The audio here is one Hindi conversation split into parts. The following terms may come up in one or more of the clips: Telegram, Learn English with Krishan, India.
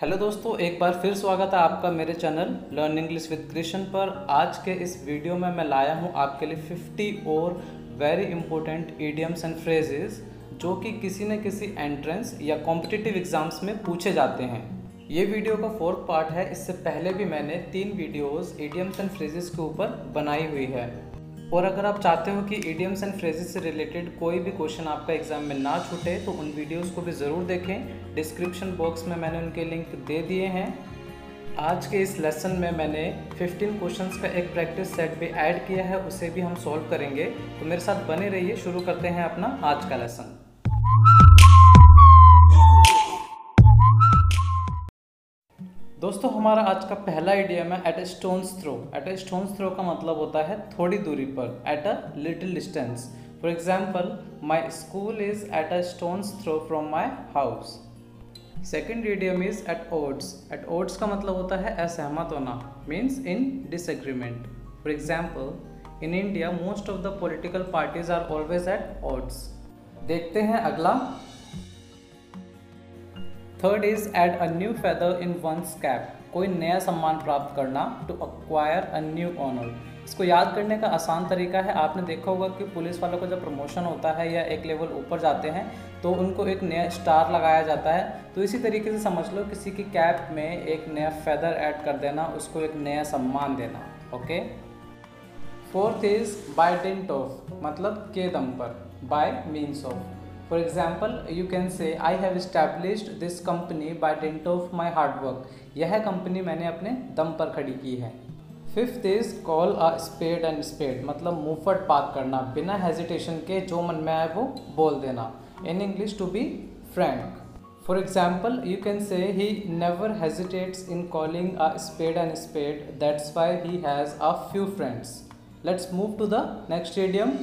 हेलो दोस्तों, एक बार फिर स्वागत है आपका मेरे channel learn English with Krishan पर। आज के इस वीडियो में मैं लाया हूं आपके लिए 50 और very important idioms and phrases जो कि किसी न किसी एंट्रेंस या कॉम्पिटिटिव एग्जाम्स में पूछे जाते हैं। ये वीडियो का 4th पार्ट है। इससे पहले भी मैंने 3 वीडियोज़ इडियम्स एंड फ्रेजेस के ऊपर बनाई हुई है, और अगर आप चाहते हो कि इडियम्स एंड फ्रेजेस से रिलेटेड कोई भी क्वेश्चन आपका एग्जाम में ना छूटे तो उन वीडियोस को भी ज़रूर देखें। डिस्क्रिप्शन बॉक्स में मैंने उनके लिंक दे दिए हैं। आज के इस लेसन में मैंने 15 क्वेश्चंस का एक प्रैक्टिस सेट भी ऐड किया है, उसे भी हम सॉल्व करेंगे, तो मेरे साथ बने रहिए। शुरू करते हैं अपना आज का लेसन। दोस्तों, हमारा आज का पहला इडियम है at a stone's throw. At a stone's throw का मतलब होता है थोड़ी दूरी पर, at a little distance. For example, my school is at a stone's throw from my house. Second idiom is at odds. At odds का मतलब होता है असहमत होना, means in disagreement. For example, in India most of the political parties are always at odds. देखते हैं अगला। Third is add a new feather in one's cap. कोई नया सम्मान प्राप्त करना, to acquire a new honour. इसको याद करने का आसान तरीका है, आपने देखा होगा कि पुलिस वालों को जब प्रमोशन होता है या एक लेवल ऊपर जाते हैं तो उनको एक नया स्टार लगाया जाता है। तो इसी तरीके से समझ लो, किसी की कैप में एक नया फेदर ऐड कर देना, उसको एक नया सम्मान देना। Okay. Fourth is by dint of, मतलब के दम पर, by means of. For example, you can say I have established this company by dint of my hard work. यह कंपनी मैंने अपने दम पर खड़ी की है। Fifth is call a spade and spade, मतलब मुंहफट बात करना, बिना हेजिटेशन के जो मन में आए वो बोल देना। In English, to be frank. For example, you can say he never hesitates in calling a spade and spade. That's why he has a few friends. Let's move to the next idiom.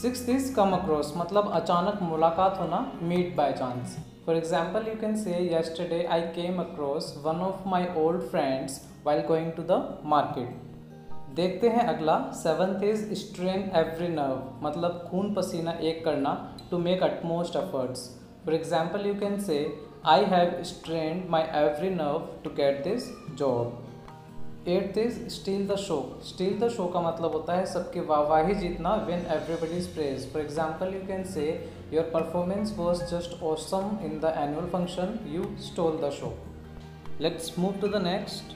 Sixth is come across, मतलब अचानक मुलाकात होना, meet by chance. For example, you can say yesterday I came across one of my old friends while going to the market. देखते हैं अगला। Seventh is strain every nerve, मतलब खून पसीना एक करना, to make utmost efforts. For example, you can say I have strained my every nerve to get this job. Eighth is steal the show. Steal the show का मतलब होता है सबकी वाहवाही जीतना, win everybody's praise. For example, you can say your performance was just awesome in the annual function, you stole the show. Let's move to the next.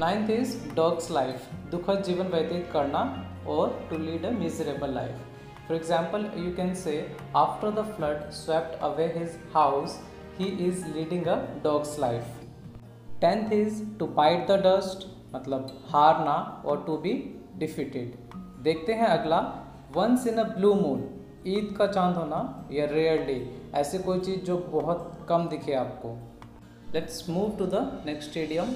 Ninth is dog's life, दुखद जीवन व्यतीत करना और to lead a miserable life. For example, you can say after the flood swept away his house, he is leading a dog's life. 10th is to bite the dust, मतलब हारना और to be defeated. देखते हैं अगला। Once in a blue moon, Eid का चांद होना या rarely, ऐसी कोई चीज़ जो बहुत कम दिखे आपको। Let's move to the next idiom.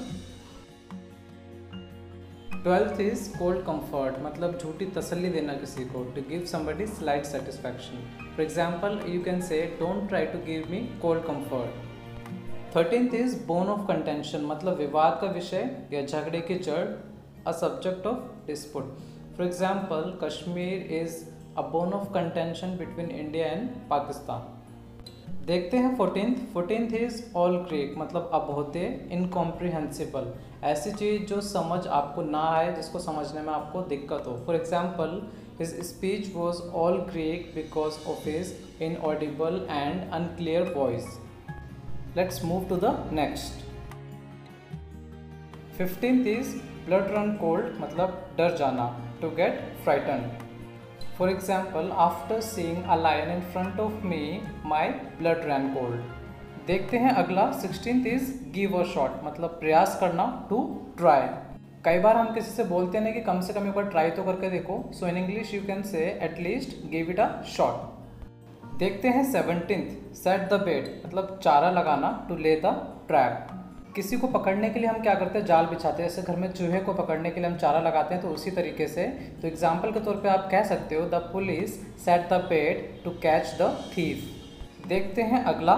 12th is cold comfort, मतलब झूठी तसल्ली देना किसी को, to give somebody slight satisfaction. For example, you can say don't try to give me cold comfort. 13th is bone of contention, मतलब विवाद का विषय या झगड़े की जड़, a subject of dispute. For example, Kashmir is a bone of contention between India and Pakistan. देखते हैं 14th इज ऑल क्रिक, मतलब अबोधे, इनकॉम्प्रिहेंसिबल, ऐसी चीज़ जो समझ आपको ना आए, जिसको समझने में आपको दिक्कत हो। For example, his speech was all Greek because of his inaudible and unclear voice. Let's move to the next. 15th is blood run cold, मतलब डर जाना, to get frightened. For example, after seeing a lion in front of me, my blood ran cold. देखते हैं अगला। 16th is give a shot, मतलब प्रयास करना, to try. कई बार हम किसी से बोलते हैं कि कम से कम एक बार ट्राई तो करके देखो। So in English you can say at least give it a shot. देखते हैं 17th सेट द बेट, मतलब चारा लगाना, टू ले द ट्रैप। किसी को पकड़ने के लिए हम क्या करते हैं, जाल बिछाते हैं। जैसे घर में चूहे को पकड़ने के लिए हम चारा लगाते हैं, तो उसी तरीके से। तो एग्जाम्पल के तौर पे आप कह सकते हो the police set the bait to catch the thief. देखते हैं अगला।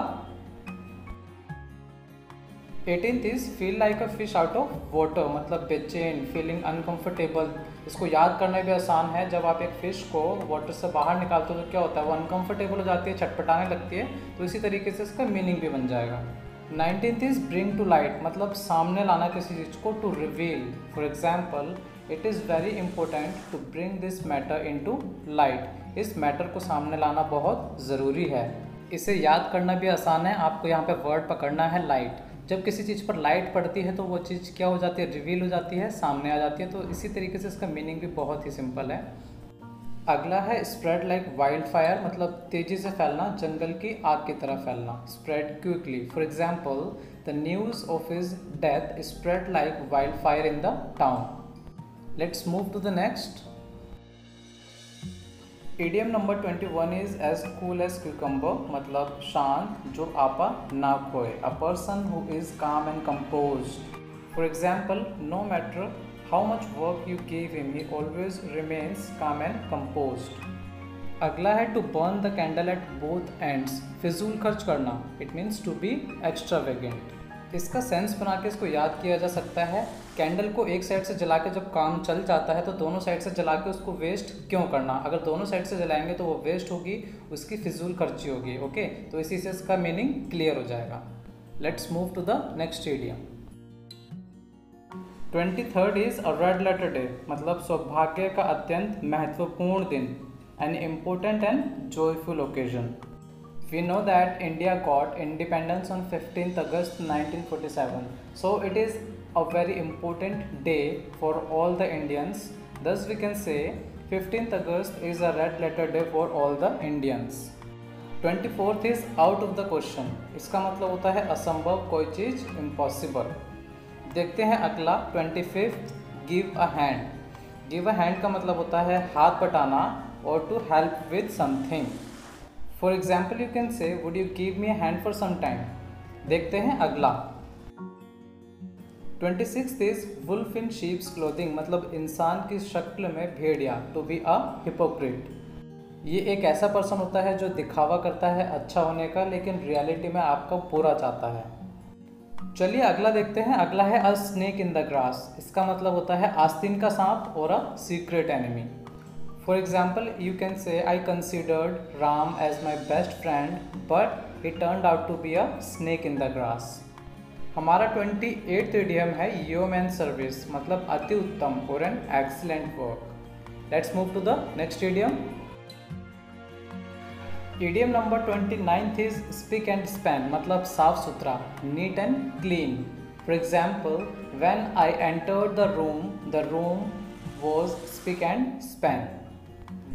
18th is feel like a fish out of water, मतलब बेचैन, फीलिंग अनकम्फर्टेबल, इसको याद करना भी आसान है। जब आप एक फ़िश को वाटर से बाहर निकालते हो तो क्या होता है, वो अनकम्फर्टेबल हो जाती है, छटपटाने लगती है, तो इसी तरीके से इसका मीनिंग भी बन जाएगा। 19th is bring to light, मतलब सामने लाना किसी चीज़ को, to reveal. For example, it is very important to bring this matter in to light, इस मैटर को सामने लाना बहुत ज़रूरी है। इसे याद करना भी आसान है, आपको यहाँ पर वर्ड पकड़ना है लाइट। जब किसी चीज़ पर लाइट पड़ती है तो वो चीज़ क्या हो जाती है, रिवील हो जाती है, सामने आ जाती है। तो इसी तरीके से इसका मीनिंग भी बहुत ही सिंपल है। अगला है स्प्रेड लाइक वाइल्ड फायर, मतलब तेज़ी से फैलना, जंगल की आग की तरह फैलना, spread quickly. For example, the news of his death spread like wild fire in the town. Let's move to the next. Idiom number 21 is as cool as cucumber, मतलब शांत जो आपा ना खोए, a person who is calm and compose. For example, no matter how much work you give him, he always remains calm and compose. अगला है to burn the candle at both ends, फिजूल खर्च करना, it means to be extravagant. इसका सेंस बना के इसको याद किया जा सकता है, कैंडल को एक साइड से जला के जब काम चल जाता है तो दोनों साइड से जला के उसको वेस्ट क्यों करना, अगर दोनों साइड से जलाएंगे तो वो वेस्ट होगी, उसकी फिजूल खर्ची होगी। ओके, तो इसी से इसका मीनिंग क्लियर हो जाएगा। Let's move to the next idiom. 23rd is a red letter day, मतलब सौभाग्य का अत्यंत महत्वपूर्ण दिन, an important and joyful occasion. We know that India got independence on 15th August 1947. So it is a very important day for all the Indians. Thus we can say 15th August is a red letter day for all the Indians. 24th is out of the question. इसका मतलब होता है असंभव, कोई चीज़ impossible. देखते हैं अगला 25th give a hand. Give a hand का मतलब होता है हाथ बटाना और to help with something. For example, you can say would you give me a hand for some time. देखते हैं अगला 26th is wolf in sheep's clothing, मतलब इंसान की शक्ल में भेड़िया, टू बी अ हिपोक्रेट। ये एक ऐसा पर्सन होता है जो दिखावा करता है अच्छा होने का, लेकिन रियलिटी में आपका बुरा चाहता है। चलिए अगला देखते हैं। अगला है a snake in the grass, इसका मतलब होता है आस्तीन का सांप और a secret enemy. For example, you can say I considered Ram as my best friend, but he turned out to be a snake in the grass. हमारा 28th idiom है yeoman service, मतलब अति उत्तम और an excellent work. Let's move to the next idiom. Idiom number 29th is spick and span, मतलब साफ सुथरा, neat and clean. For example, when I entered the room was spick and span.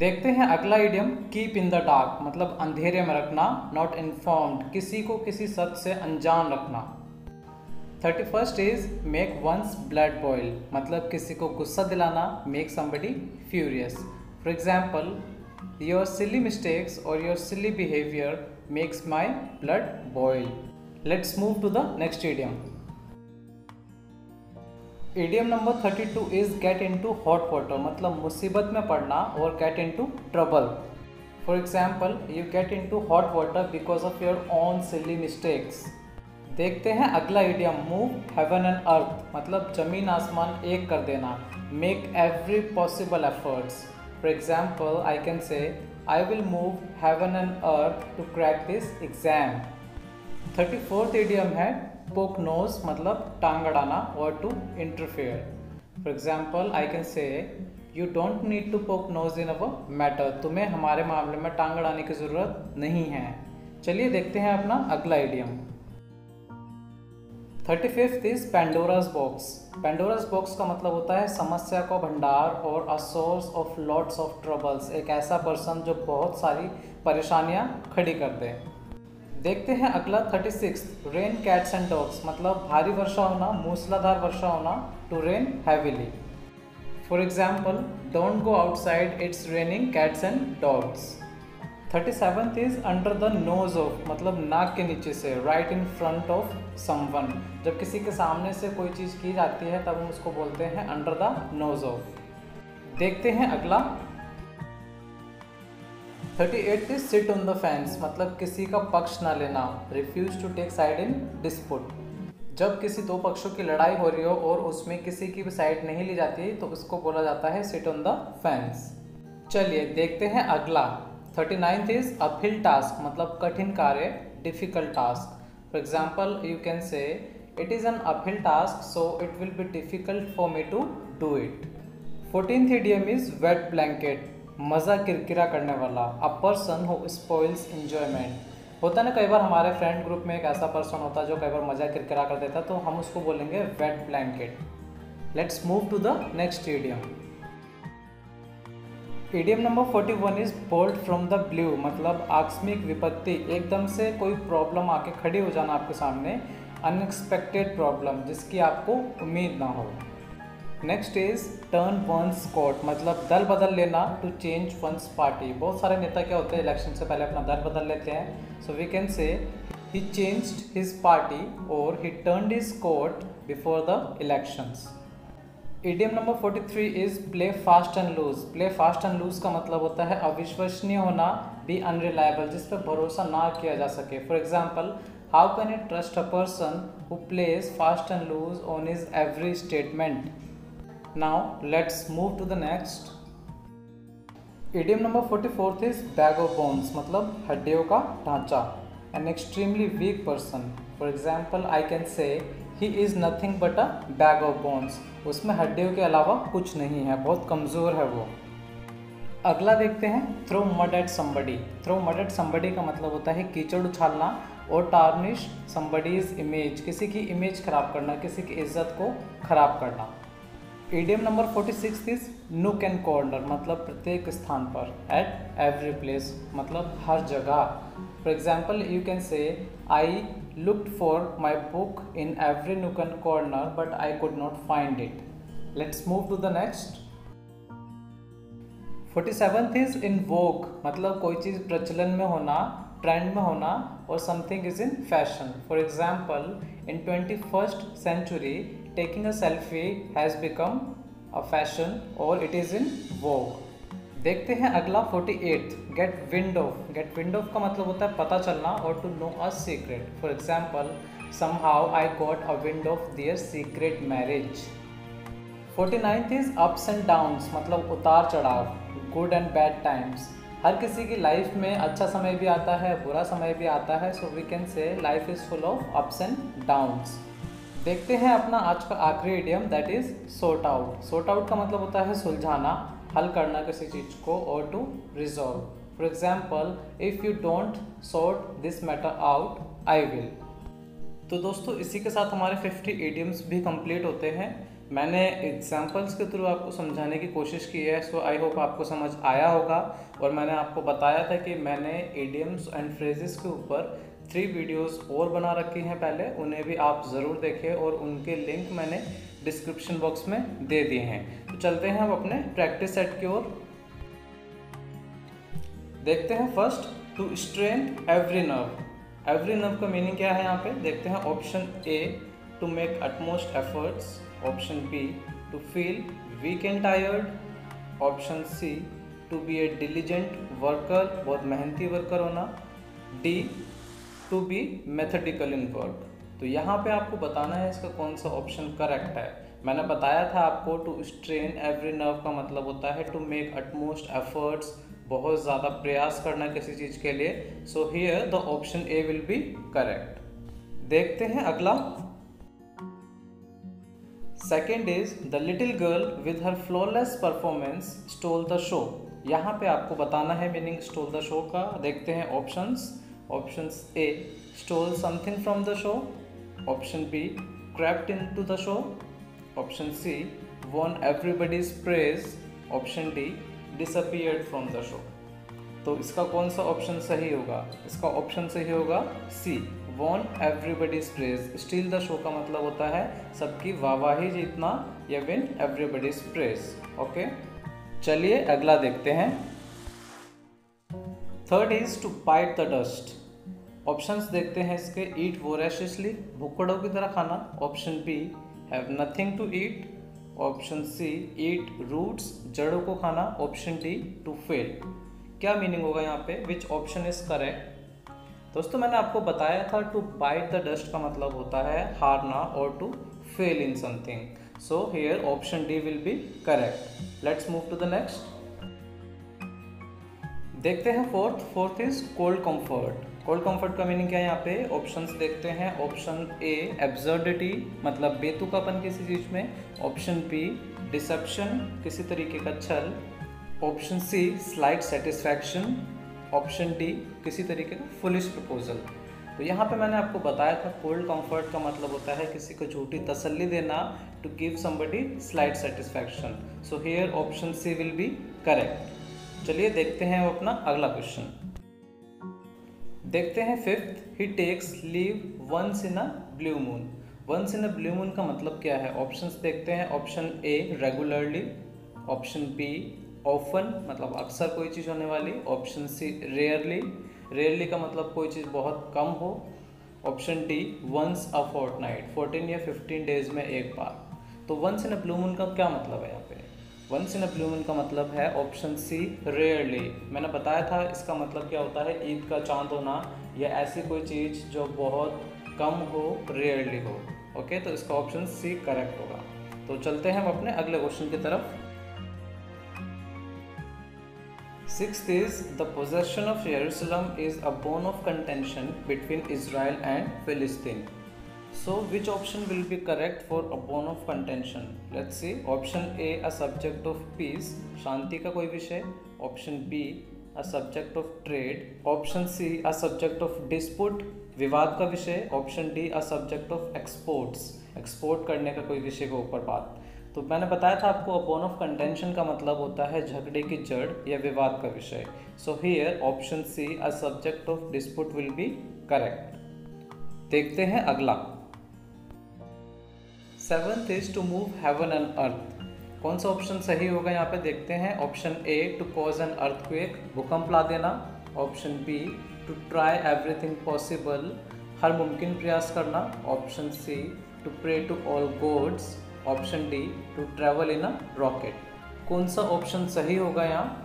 देखते हैं अगला idiom keep in the dark, मतलब अंधेरे में रखना, नॉट इन्फॉर्म्ड, किसी को किसी शब्द से अनजान रखना। 31st is make one's blood boil, मतलब किसी को गुस्सा दिलाना, make somebody furious. For example, your silly mistakes और your silly behaviour makes my blood boil. Let's move to the next idiom. Idiom number 32 is get into hot water, मतलब मुसीबत में पड़ना और get into trouble. For example, you get into hot water because of your own silly mistakes. देखते हैं अगला idiom move heaven and earth, मतलब जमीन आसमान एक कर देना, make every possible efforts. For example, I can say I will move heaven and earth to crack this exam. 34th idiom है पोक नोज, मतलब टांग अड़ाना और to interfere. For example, I can say you don't need to poke nose in our matter, तुम्हें हमारे मामले में टांग अड़ाने की ज़रूरत नहीं है। चलिए देखते हैं अपना अगला idiom. 35th is Pandora's box. Pandora's box का मतलब होता है समस्या का भंडार और a source of lots of troubles, एक ऐसा पर्सन जो बहुत सारी परेशानियाँ खड़ी कर दे। देखते हैं अगला 36th rain cats and dogs, मतलब भारी वर्षा होना, मूसलाधार वर्षा होना, to rain heavily. For example, don't go outside it's raining cats and dogs. 37th is under the nose of, मतलब नाक के नीचे से, right in front of someone, जब किसी के सामने से कोई चीज़ की जाती है तब हम उसको बोलते हैं अंडर द नोज ऑफ। देखते हैं अगला 38th is sit on the fence, मतलब किसी का पक्ष ना लेना, refuse to take side in dispute. जब किसी दो पक्षों की लड़ाई हो रही हो और उसमें किसी की भी साइड नहीं ली जाती तो उसको बोला जाता है सिट ऑन द फेंस। चलिए देखते हैं अगला 39th इज अफिल टास्क, मतलब कठिन कार्य, difficult task. For example you can say it is an uphill task so it will be difficult for me to do it. 14th idiom is wet blanket, मज़ा किरकिरा करने वाला। A person who spoils enjoyment. होता ना कई बार हमारे फ्रेंड ग्रुप में एक ऐसा पर्सन होता है जो कई बार मज़ा किरकिरा कर देता, तो हम उसको बोलेंगे wet blanket. Let's move to the next idiom. Idiom number 41 is bolt from the blue, मतलब आकस्मिक विपत्ति, एकदम से कोई प्रॉब्लम आके खड़ी हो जाना आपके सामने, अनएक्सपेक्टेड प्रॉब्लम जिसकी आपको उम्मीद ना हो। Next is turn one's coat, मतलब दल बदल लेना, टू चेंज वंस पार्टी। बहुत सारे नेता क्या होते हैं इलेक्शन से पहले अपना दल बदल लेते हैं, so we can say he changed his party और he turned his coat before the elections. Idiom number 43 is play fast and loose. Play fast and loose का मतलब होता है अविश्वसनीय होना, बी अनरिलायबल, जिस पर भरोसा ना किया जा सके। For example how can you trust a person who plays fast and loose on his every statement. Now let's move to the next. Idiom number 44 is bag of bones, मतलब हड्डियों का ढांचा। An extremely weak person. For example, I can say he is nothing but a bag of bones. उसमें हड्डियों के अलावा कुछ नहीं है, बहुत कमज़ोर है वो। अगला देखते हैं throw mud at somebody. Throw mud at somebody का मतलब होता है कीचड़ उछालना और tarnish somebody's image, किसी की इमेज खराब करना, किसी की इज्जत को खराब करना। Idiom number 46 is nook and corner, मतलब प्रत्येक स्थान पर, एट एवरी प्लेस, मतलब हर जगह। For example you can say I looked for my book in every nook and corner but I could not find it. Let's move to the next. 47th is in vogue, मतलब कोई चीज़ प्रचलन में होना, ट्रेंड में होना, और something is in fashion. For example in 21st century taking a selfie has become a fashion or it is in vogue. देखते हैं अगला 48th get wind of। get wind of का मतलब होता है पता चलना और to know a secret. For example somehow I got a wind of their secret marriage. 49th is ups and downs, मतलब उतार चढ़ाव, good and bad times। हर किसी की लाइफ में अच्छा समय भी आता है, बुरा समय भी आता है, so we can say life is full of ups and downs। देखते हैं अपना आज का आखिरी idiom, that is sort out. Sort out का मतलब होता है सुलझाना, हल करना किसी चीज़ को, और to resolve. For example if you don't sort this matter out I will. तो दोस्तों इसी के साथ हमारे 50 इडियम्स भी कंप्लीट होते हैं। मैंने एग्जांपल्स के थ्रू आपको समझाने की कोशिश की है, सो आई होप आपको समझ आया होगा। और मैंने आपको बताया था कि मैंने इडियम्स एंड फ्रेजेस के ऊपर 3 वीडियोस और बना रखी हैं पहले, उन्हें भी आप ज़रूर देखें, और उनके लिंक मैंने डिस्क्रिप्शन बॉक्स में दे दिए हैं। तो चलते हैं हम अपने प्रैक्टिस सेट की ओर। देखते हैं first, to strain every nerve. Every nerve का मीनिंग क्या है यहाँ पे देखते हैं। Option A to make utmost efforts, option B to feel weak and tired, option C to be a diligent worker, बहुत मेहनती वर्कर होना, D to be methodical in work. तो यहाँ पे आपको बताना है इसका कौन सा ऑप्शन करेक्ट है। मैंने बताया था आपको टू स्ट्रेन एवरी नर्व का मतलब होता है टू मेक अटमोस्ट एफर्ट्स, बहुत ज़्यादा प्रयास करना किसी चीज़ के लिए, so here the option A will be correct. देखते हैं अगला, second is the little girl with her flawless performance stole the show. यहाँ पे आपको बताना है मीनिंग स्टोल द शो का। देखते हैं options. Options A stole something from the show, option B crept into the show, option C won everybody's praise, option D disappeared from the show. तो इसका कौन सा ऑप्शन सही होगा? इसका ऑप्शन सही होगा C won everybody's praise। Steal the show का मतलब होता है सबकी वाहवाही जीतना या win everybody's praise। ओके, चलिए अगला देखते हैं। Third is to bite the dust. Options देखते हैं इसके, ईट वोरेशियसली, भुक्कड़ों की तरह खाना, option B have nothing to eat, option C eat roots, जड़ों को खाना, ऑप्शन डी टू फेल। क्या मीनिंग होगा यहाँ पे? Which option is correct? दोस्तों मैंने आपको बताया था टू बाइट द डस्ट का मतलब होता है हारना और to fail in something. So here option D will be correct. Let's move to the next. देखते हैं fourth is cold comfort. Cold comfort का मीनिंग क्या है, यहाँ पे ऑप्शंस देखते हैं। ऑप्शन ए एब्सर्डिटी मतलब बेतुकापन किसी चीज़ में। ऑप्शन बी डिसेप्शन किसी तरीके का छल। Option C slight satisfaction. Option D किसी तरीके का फुलिश प्रपोजल। तो यहाँ पे मैंने आपको बताया था कोल्ड कंफर्ट का मतलब होता है किसी को झूठी तसल्ली देना, to give somebody slight satisfaction. So here option C will be correct. चलिए देखते हैं अपना अगला क्वेश्चन। देखते हैं fifth, he takes leave once in a blue moon. Once in a blue moon का मतलब क्या है, ऑप्शंस देखते हैं। Option A regularly. Option B often मतलब अक्सर कोई चीज़ होने वाली। ऑप्शन सी रेयरली, रेयरली का मतलब कोई चीज़ बहुत कम हो। Option D once a fortnight, 14 या 15 डेज में एक बार। तो once in a blue moon का क्या मतलब है, यहाँ पे once in a blue moon का मतलब है ऑप्शन सी रेयरली। मैंने बताया था इसका मतलब क्या होता है, ईद का चांद होना या ऐसी कोई चीज़ जो बहुत कम हो, रेयरली हो। ओके, तो इसका ऑप्शन सी करेक्ट होगा। तो चलते हैं हम अपने अगले क्वेश्चन की तरफ। Sixth is the possession of Jerusalem is a bone of contention between Israel and Palestine. So which option will be correct for a bone of contention? Let's see. Option A a subject of peace, शांति का कोई विषय। Option B a subject of trade. Option C a subject of dispute, विवाद का विषय। Option D a subject of exports, export करने का कोई विषय के ऊपर बात। तो मैंने बताया था आपको a bone of contention का मतलब होता है झगड़े की जड़ या विवाद का विषय। So here option C a subject of dispute will be correct. देखते हैं अगला। Seventh is to move heaven and earth. कौन सा ऑप्शन सही होगा, यहाँ पे देखते हैं। Option A to cause an earthquake, भूकंप ला देना। Option B to try everything possible, हर मुमकिन प्रयास करना। Option C to pray to all gods. Option D to travel in a rocket. कौन सा ऑप्शन सही होगा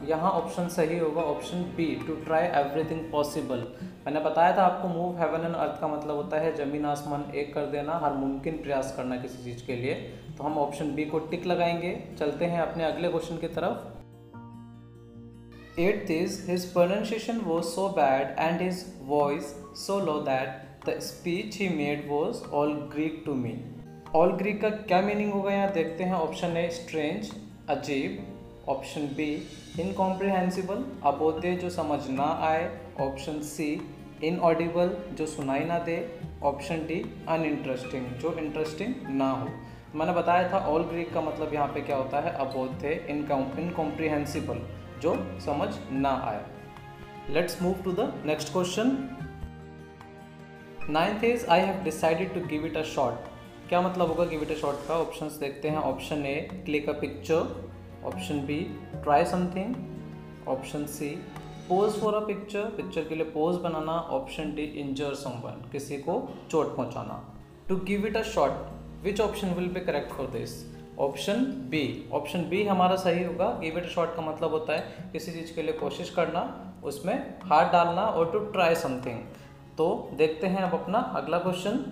यहाँ ऑप्शन सही होगा option B to try everything possible. मैंने बताया था आपको मूव हेवन एंड अर्थ का मतलब होता है ज़मीन आसमान एक कर देना, हर मुमकिन प्रयास करना किसी चीज़ के लिए। तो हम ऑप्शन बी को टिक लगाएंगे। चलते हैं अपने अगले क्वेश्चन की तरफ। Eighth is his pronunciation was so bad and his voice so low that the speech he made was all Greek to me. All Greek का क्या मीनिंग होगा, यहाँ देखते हैं। ऑप्शन ए स्ट्रेंज, अजीब। ऑप्शन बी इनकॉम्प्रिहेंसिबल, अबोध्य जो समझ ना आए। ऑप्शन सी इनऑडिबल, जो सुनाई ना दे। ऑप्शन डी अनइंटरेस्टिंग, जो इंटरेस्टिंग ना हो। मैंने बताया था ऑल ग्रीक का मतलब यहाँ पे क्या होता है, अबोध्य इनकॉम्प्रिहेंसिबल, जो समझ ना आए। Let's move to the next question. Ninth is I have decided to give it a shot. क्या मतलब होगा गिव इट अ शॉट का, ऑप्शंस देखते हैं। Option A click a picture. Option B try something. Option C pose for a picture, picture के लिए पोज बनाना। ऑप्शन डी इंजर समवन, किसी को चोट पहुंचाना। To give it a shot, which option will be correct for this, option B. Option B हमारा सही होगा। गिव इट अ शॉट का मतलब होता है किसी चीज़ के लिए कोशिश करना, उसमें हाथ डालना और टू ट्राई समथिंग। तो देखते हैं अब अपना अगला question.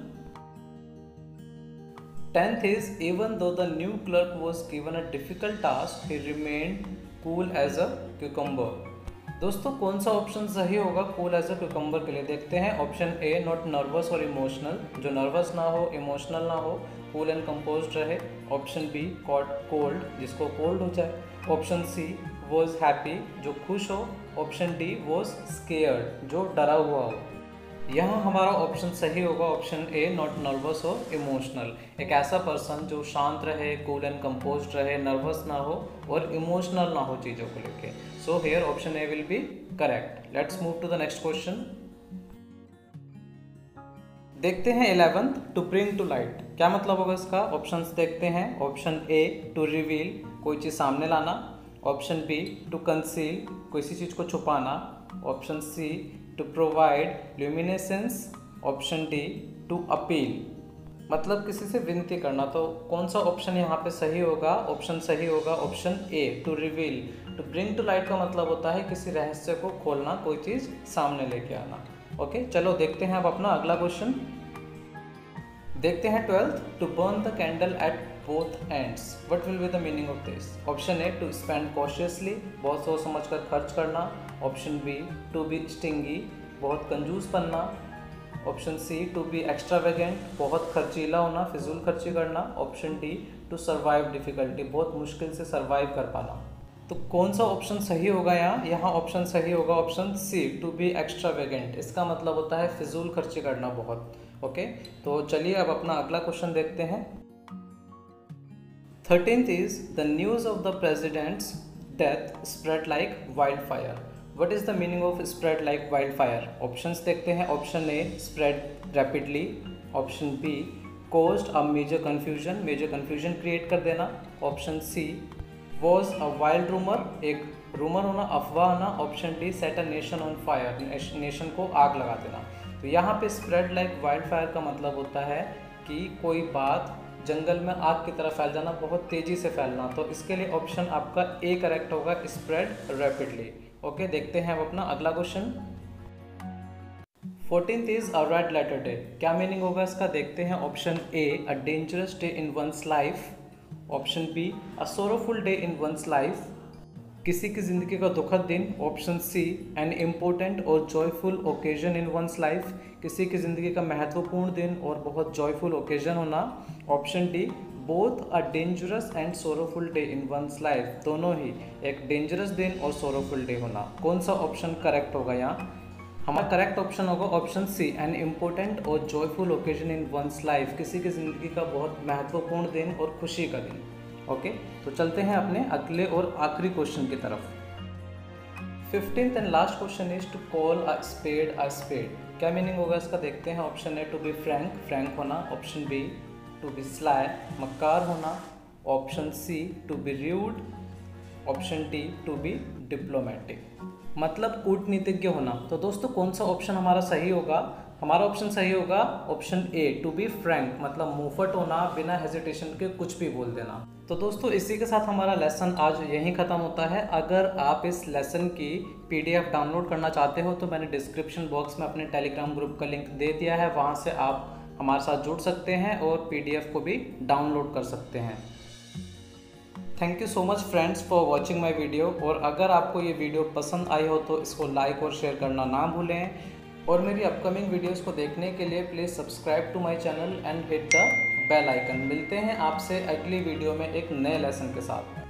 Tenth is even though the new clerk was given a difficult task, he remained cool as a cucumber. दोस्तों कौन सा ऑप्शन सही होगा cool as a cucumber के लिए, देखते हैं। ऑप्शन ए not nervous और emotional, जो नर्वस ना हो, इमोशनल ना हो, cool and composed रहे। ऑप्शन बी caught cold, जिसको कोल्ड हो जाए। ऑप्शन सी was happy, जो खुश हो। ऑप्शन डी was scared, जो डरा हुआ हो। यहाँ हमारा ऑप्शन सही होगा ऑप्शन ए नॉट नर्वस और इमोशनल। एक ऐसा पर्सन जो शांत रहे, कूल एंड कंपोज्ड रहे, नर्वस ना हो और इमोशनल ना हो चीज़ों को लेके। So here option A will be correct. Let's move to the next question. देखते हैं 11th to bring to light. क्या मतलब होगा इसका, ऑप्शंस देखते हैं। ऑप्शन ए टू रिवील, कोई चीज़ सामने लाना। ऑप्शन बी टू कंसील, किसी चीज़ को छुपाना। Option C to provide luminescence. Option D to appeal, मतलब किसी से विनती करना। तो कौन सा ऑप्शन यहाँ पे सही होगा, ऑप्शन सही होगा option A to reveal. To bring to light का मतलब होता है किसी रहस्य को खोलना, कोई चीज़ सामने लेके आना। ओके, चलो देखते हैं अब अपना अगला क्वेश्चन। देखते हैं 12th, to burn the candle at both ends, what will be the meaning of this. Option A, to spend cautiously, बहुत सोच समझ कर खर्च करना। Option B, to be stingy, बहुत कंजूस बनना। Option C, to be extravagant, बहुत खर्चीला होना, फिजूल खर्ची करना। Option D, to survive difficulty, बहुत मुश्किल से सर्वाइव कर पाना। तो कौन सा ऑप्शन सही होगा यहाँ ऑप्शन सही होगा option C, to be extravagant. इसका मतलब होता है फिजूल खर्ची करना बहुत। ओके, तो चलिए अब अपना अगला क्वेश्चन देखते हैं। 13th is the news of the president's death spread like wild fire, what is the meaning of spread like wild fire. Options देखते हैं। Option A, spread rapidly. Option B, caused a major confusion create कर देना। Option C, was a wild rumour, एक रूमर होना, अफवाह होना। Option D, set a nation on fire, nation को आग लगा देना। तो यहाँ पे स्प्रेड लाइक वाइल्ड फायर का मतलब होता है कि कोई बात जंगल में आग की तरह फैल जाना, बहुत तेज़ी से फैलना। तो इसके लिए ऑप्शन आपका ए करेक्ट होगा, स्प्रेड रैपिडली। ओके, देखते हैं अब अपना अगला question. 14th is a red letter day, क्या मीनिंग होगा इसका देखते हैं। Option A, a dangerous day in one's life. Option B, a sorrowful day in one's life, किसी की ज़िंदगी का दुखद दिन। ऑप्शन सी, एन इम्पोर्टेंट और joyful occasion in one's life, किसी की ज़िंदगी का महत्वपूर्ण दिन और बहुत जॉयफुल ओकेजन होना। Option D, both a dangerous and sorrowful day in one's life, दोनों ही एक डेंजरस दिन और सोरोफुल डे होना। कौन सा ऑप्शन करेक्ट होगा यहाँ, हमारा करेक्ट ऑप्शन होगा ऑप्शन सी, एन इम्पोर्टेंट और joyful occasion in one's life, किसी की ज़िंदगी का बहुत महत्वपूर्ण दिन और खुशी का दिन। ओके, तो चलते हैं अपने अगले और आखिरी क्वेश्चन की तरफ। 15th and last question is to call a spade a spade, क्या मीनिंग होगा इसका देखते हैं। Option A, to be frank, frank होना। Option B, to be sly, मक्कार होना। Option C, to be rude. Option D, to be diplomatic, मतलब कूटनीतिज्ञ होना। तो दोस्तों कौन सा ऑप्शन हमारा सही होगा, हमारा ऑप्शन सही होगा option A, to be frank, मतलब मुंहफट होना, बिना हेजिटेशन के कुछ भी बोल देना। तो दोस्तों इसी के साथ हमारा लेसन आज यहीं ख़त्म होता है। अगर आप इस लेसन की PDF डाउनलोड करना चाहते हो तो मैंने डिस्क्रिप्शन बॉक्स में अपने टेलीग्राम ग्रुप का लिंक दे दिया है, वहाँ से आप हमारे साथ जुड़ सकते हैं और PDF को भी डाउनलोड कर सकते हैं। Thank you so much friends for watching my video, और अगर आपको ये वीडियो पसंद आई हो तो इसको लाइक और शेयर करना ना भूलें, और मेरी अपकमिंग वीडियोस को देखने के लिए please subscribe to my channel and hit the bell icon. मिलते हैं आपसे अगली वीडियो में एक नए लेसन के साथ।